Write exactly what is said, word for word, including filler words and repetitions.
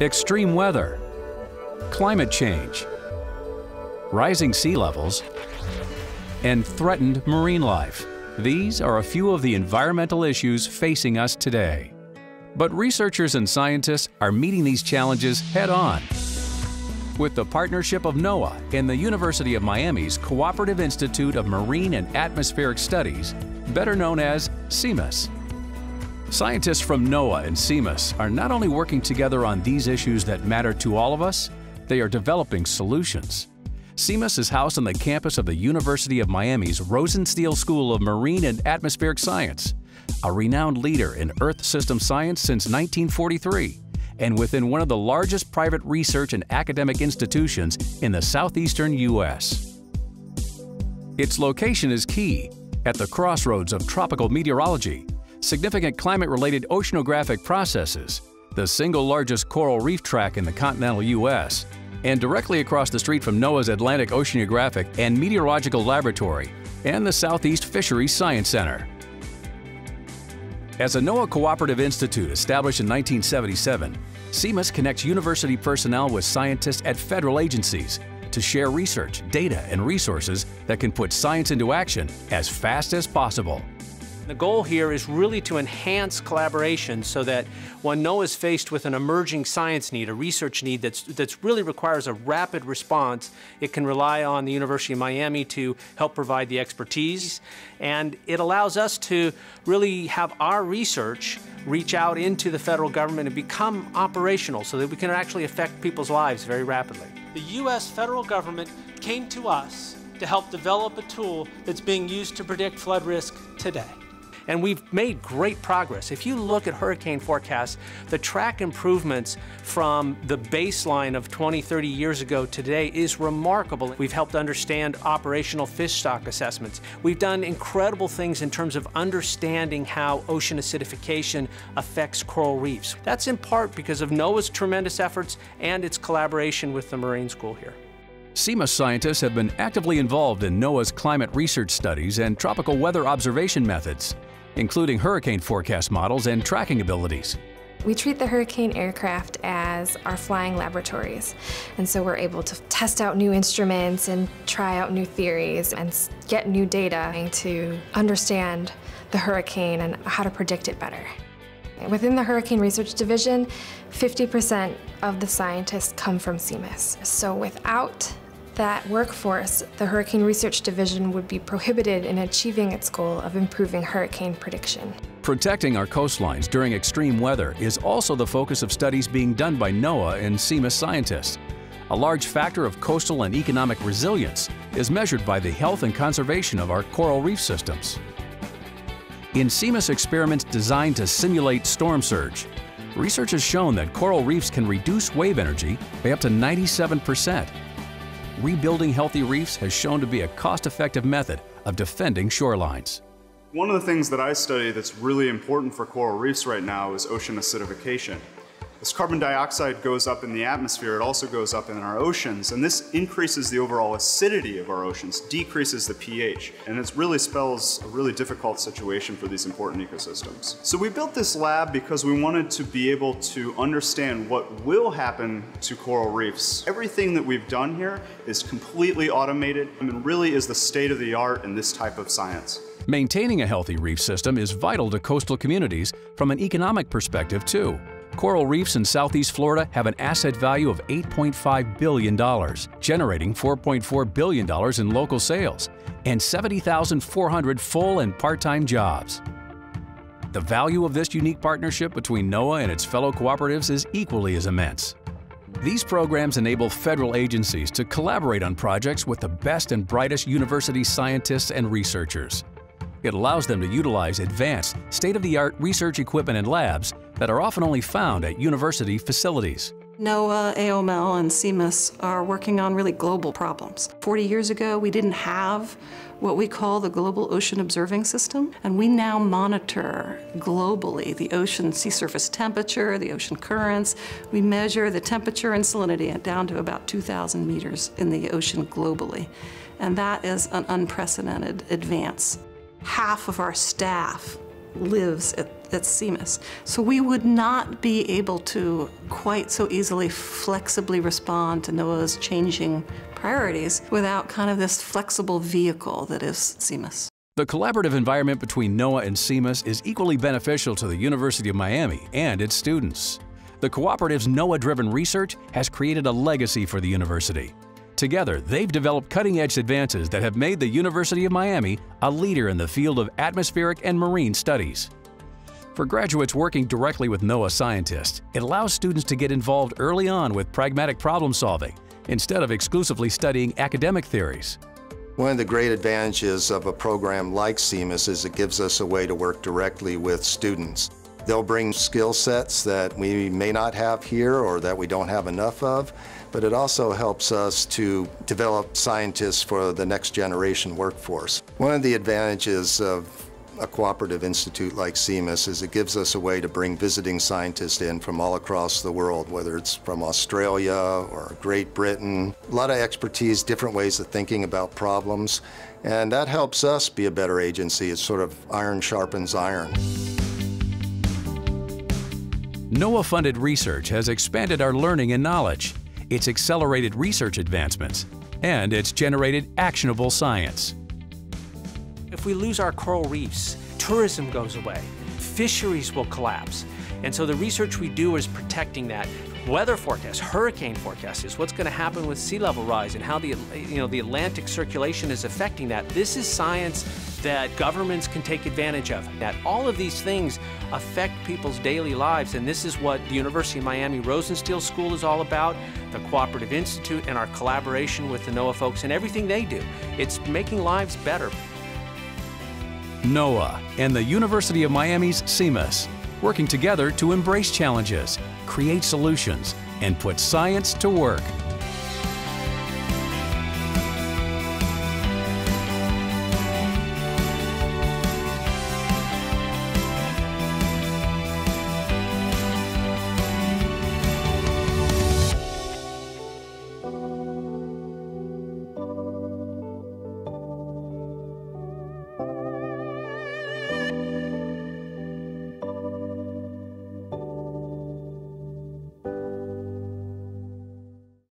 extreme weather, climate change, rising sea levels, and threatened marine life. These are a few of the environmental issues facing us today. But researchers and scientists are meeting these challenges head-on with the partnership of NOAA and the University of Miami's Cooperative Institute of Marine and Atmospheric Studies, better known as CIMAS. Scientists from NOAA and CIMAS are not only working together on these issues that matter to all of us, they are developing solutions. CIMAS is housed on the campus of the University of Miami's Rosenstiel School of Marine and Atmospheric Science, a renowned leader in Earth system science since nineteen forty-three, and within one of the largest private research and academic institutions in the southeastern U S Its location is key, at the crossroads of tropical meteorology, significant climate-related oceanographic processes, the single largest coral reef tract in the continental U S, and directly across the street from NOAA's Atlantic Oceanographic and Meteorological Laboratory and the Southeast Fisheries Science Center. As a NOAA Cooperative Institute established in nineteen seventy-seven, CIMAS connects university personnel with scientists at federal agencies to share research, data, and resources that can put science into action as fast as possible. The goal here is really to enhance collaboration so that when NOAA is faced with an emerging science need, a research need that's, that's really requires a rapid response, it can rely on the University of Miami to help provide the expertise. And it allows us to really have our research reach out into the federal government and become operational so that we can actually affect people's lives very rapidly. The U S federal government came to us to help develop a tool that's being used to predict flood risk today. And we've made great progress. If you look at hurricane forecasts, the track improvements from the baseline of twenty, thirty years ago today is remarkable. We've helped understand operational fish stock assessments. We've done incredible things in terms of understanding how ocean acidification affects coral reefs. That's in part because of NOAA's tremendous efforts and its collaboration with the Marine School here. CIMAS scientists have been actively involved in NOAA's climate research studies and tropical weather observation methods, including hurricane forecast models and tracking abilities. We treat the hurricane aircraft as our flying laboratories, and so we're able to test out new instruments and try out new theories and get new data to understand the hurricane and how to predict it better. Within the Hurricane Research Division, fifty percent of the scientists come from CIMAS. So without that workforce, the Hurricane Research Division would be prohibited in achieving its goal of improving hurricane prediction. Protecting our coastlines during extreme weather is also the focus of studies being done by NOAA and CIMAS scientists. A large factor of coastal and economic resilience is measured by the health and conservation of our coral reef systems. In CIMAS experiments designed to simulate storm surge, research has shown that coral reefs can reduce wave energy by up to ninety-seven percent. Rebuilding healthy reefs has shown to be a cost-effective method of defending shorelines. One of the things that I study that's really important for coral reefs right now is ocean acidification. As carbon dioxide goes up in the atmosphere, it also goes up in our oceans, and this increases the overall acidity of our oceans, decreases the pH, and it really spells a really difficult situation for these important ecosystems. So we built this lab because we wanted to be able to understand what will happen to coral reefs. Everything that we've done here is completely automated and really is the state of the art in this type of science. Maintaining a healthy reef system is vital to coastal communities from an economic perspective too. Coral reefs in Southeast Florida have an asset value of eight point five billion dollars, generating four point four billion dollars in local sales and seventy thousand four hundred full and part-time jobs. The value of this unique partnership between NOAA and its fellow cooperatives is equally as immense. These programs enable federal agencies to collaborate on projects with the best and brightest university scientists and researchers. It allows them to utilize advanced, state-of-the-art research equipment and labs that are often only found at university facilities. NOAA, A O M L, and CIMAS are working on really global problems. forty years ago, we didn't have what we call the Global Ocean Observing System, and we now monitor globally the ocean sea surface temperature, the ocean currents. We measure the temperature and salinity down to about two thousand meters in the ocean globally, and that is an unprecedented advance. Half of our staff lives at that's C I M A S. So we would not be able to quite so easily flexibly respond to NOAA's changing priorities without kind of this flexible vehicle that is C I M A S. The collaborative environment between NOAA and C I M A S is equally beneficial to the University of Miami and its students. The cooperative's NOAA-driven research has created a legacy for the university. Together, they've developed cutting-edge advances that have made the University of Miami a leader in the field of atmospheric and marine studies. For graduates working directly with NOAA scientists, it allows students to get involved early on with pragmatic problem-solving instead of exclusively studying academic theories. One of the great advantages of a program like C I M A S is it gives us a way to work directly with students. They'll bring skill sets that we may not have here or that we don't have enough of, but it also helps us to develop scientists for the next generation workforce. One of the advantages of a cooperative institute like C I M A S is it gives us a way to bring visiting scientists in from all across the world, whether it's from Australia or Great Britain. A lot of expertise, different ways of thinking about problems, and that helps us be a better agency. It's sort of iron sharpens iron. NOAA-funded research has expanded our learning and knowledge. It's accelerated research advancements, and it's generated actionable science. If we lose our coral reefs, tourism goes away, fisheries will collapse. And so the research we do is protecting that. Weather forecasts, hurricane forecasts, is what's going to happen with sea level rise and how the, you know, the Atlantic circulation is affecting that. This is science that governments can take advantage of, that all of these things affect people's daily lives, and this is what the University of Miami Rosenstiel School is all about, the Cooperative Institute, and our collaboration with the NOAA folks and everything they do. It's making lives better. NOAA and the University of Miami's C I M A S, working together to embrace challenges, create solutions, and put science to work.